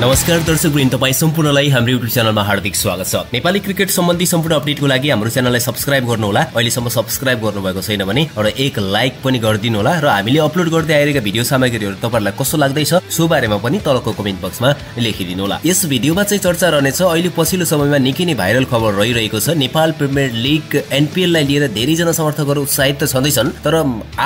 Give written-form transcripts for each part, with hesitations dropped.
नमस्कार दर्शक वृन्द तपाई सम्पूर्णलाई हाम्रो YouTube च्यानलमा हार्दिक स्वागत छ। नेपाली क्रिकेट सम्बन्धी सम्पूर्ण अपडेटको लागि हाम्रो च्यानललाई सब्स्क्राइब गर्नुहोला। अहिलेसम्म सब्स्क्राइब गर्नुभएको छैन भने एउटा एक लाइक पनि गरिदिनु होला र हामीले अपलोड गर्दै आइरहेका भिडियो सामग्रीहरु तपाईहरुलाई कस्तो लाग्दैछ सो बारेमा पनि तलको कमेन्ट बक्समा लेखिदिनु होला। यस भिडियोमा चाहिँ चर्चा रहनेछ अहिले पछिल्लो समयमा निकै नै भाइरल खबर रहिरहेको छ। नेपाल प्रिमियर लीग NPL लाई लिएर धेरै जना समर्थकहरु उत्साहित त छँदैछन् तर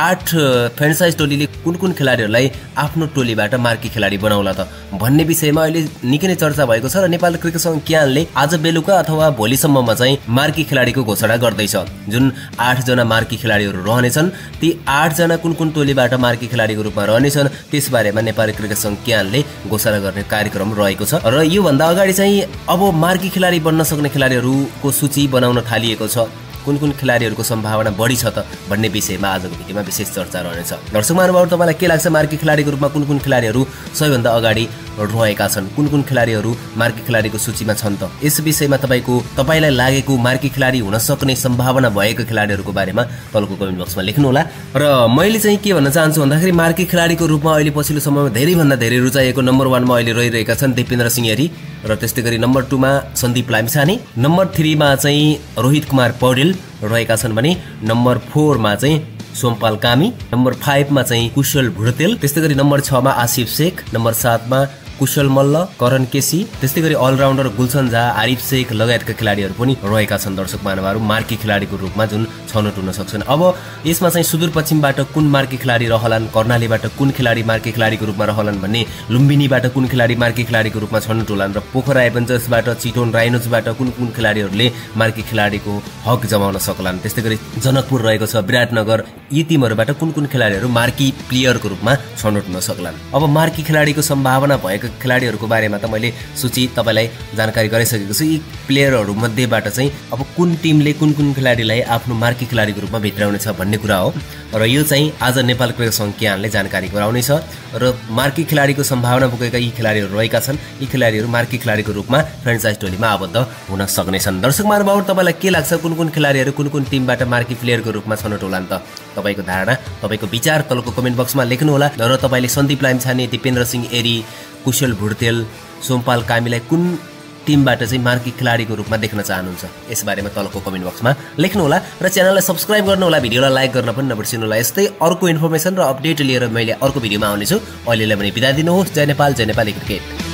8 फ्र्यान्चाइज टोलीले कुन-कुन खेलाडीहरुलाई आफ्नो टोलीबाट मार्की खेलाडी बनाउला त भन्ने विषयमा अहिले निकै नै चर्चा भएको छ र नेपाल क्रिकेट संघले आज बेलुका अथवा भोलि सम्ममा चाहिँ मार्की खेलाडीको घोषणा गर्दैछ। जुन 8 जना मार्की खेलाडीहरु रहनेछन् ती 8 जना कुन-कुन टोलीबाट मार्की खेलाडीको रूपमा रहनेछन् त्यस बारेमा नेपाल क्रिकेट संघले घोषणा गर्ने कार्यक्रम रहेको छ र यो भन्दा अगाडि चाहिँ अब मार्की खेलाडी बन्न सक्ने खेलाडीहरुको सूची बनाउन थालिएको छ। कुन-कुन खेलाडीहरुको सम्भावना बढी छ त भन्ने विषयमा आजको भिडियोमा विशेष चर्चा रहनेछ। दर्शक महानुभावहरु तपाईलाई के लाग्छ मार्की खेलाडीको रूपमा कुन-कुन खेलाडीहरु सबैभन्दा अगाडि रहेका छन्, कुन-कुन खेलाडीहरु मार्की खेलाडीको सूचीमा छन् त यस विषयमा तपाईलाई लागेको मार्की खेलाडी हुन सक्ने सम्भावना भएको खेलाडीहरुको बारेमा तलको कमेन्ट बक्समा लेख्नु होला। र मैले चाहिँ के भन्न चाहन्छु भन्दाखेरि मार्की खेलाडीको रूपमा अहिले पछिल्लो समयमा धेरै भन्दा धेरै रुचाएको नम्बर 1 मा अहिले रहिरहेका छन् दिपेन्द्र सिंहरी र त्यसैगरी नम्बर 2 मा सन्दीप लामिछाने, नम्बर 3 मा चाहिँ रोहित कुमार पौडेल रहेका छन् भने नम्बर 4 मा चाहिँ सोमपाल कामी, नम्बर 5 मा चाहिँ कुशल भुर्तेल, त्यसैगरी नम्बर 6 मा आसिफ शेख, नम्बर 7 मा कुशल मल्ल, करण केसी, त्यसैगरी अलराउन्डर गुलसन झा, आरिफ शेख लगायतका खेलाडीहरु पनि रहेका छन्। दर्शक महानुभावहरु मार्की खेलाडीको रूपमा जुन छनोट हुन सक्छन् अब यसमा चाहिँ सुदूरपश्चिमबाट कुन मार्की खेलाडी रहलान्, कर्णालीबाट कुन खेलाडी मार्की खेलाडीको रूपमा रहलान् भन्ने, लुम्बिनीबाट कुन खेलाडी मार्की खेलाडीको रूपमा छनोट हुलान् र पोखरा एभेन्जर्सबाट चितवन राइनोजबाट कुन-कुन खेलाडीहरुले मार्की खेलाडीको हक जमाउन सकलान्, त्यसैगरी जनकपुर रहेको छ विराटनगर यी टिमहरुबाट कुन-कुन खेलाडीहरु मार्की प्लेयरको रूपमा छनोट हुन सकलान्। अब मार्की खेलाडीको सम्भावना भएको खेलाडीहरुको बारेमा त मैले सूची तपाईलाई जानकारी गराइसकेको छु। यी प्लेयरहरु मध्येबाट चाहिँ अब कुन टिमले कुन-कुन खेलाडीलाई आफ्नो मार्की खेलाडीको रूपमा भित्राउने छ भन्ने कुरा हो र यो चाहिँ आज नेपाल क्रिकेट संघले जानकारी गराउने छ र मार्की खेलाडीको सम्भावना बोकेका यी खेलाडीहरु रहेका छन्। यी खेलाडीहरु मार्की खेलाडीको रूपमा फ्र्यान्चाइज टोलीमा आबद्ध हुन सक्ने छन्। दर्शक महानुभावहरु तपाईलाई के लाग्छ कुन-कुन खेलाडीहरु कुन-कुन टिमबाट मार्की प्लेयरको रूपमा छनोट होलान् त तपाईको धारणा तपाईको विचार तलको कमेन्ट बक्समा लेख्नु होला। र तपाईले सन्दीप लामिछाने, दिपेन्द्र सिंहरी, कुशल भुर्तेल, सोमपाल कामीलाई कुन टिमबाट चाहिँ मार्की खेलाडीको रूपमा देख्न चाहनुहुन्छ यस बारेमा तलको कमेन्ट बक्समा लेख्नु होला र च्यानललाई सब्स्क्राइब गर्नु होला, भिडियोलाई लाइक गर्न पनि नबिर्सिनु होला। यस्तै अर्को इन्फर्मेसन र अपडेट लिएर मैले अर्को भिडियोमा आउने छु। अहिलेलाई भने बिदा दिनुहोस्। जय नेपाल, जय नेपाली क्रिकेट।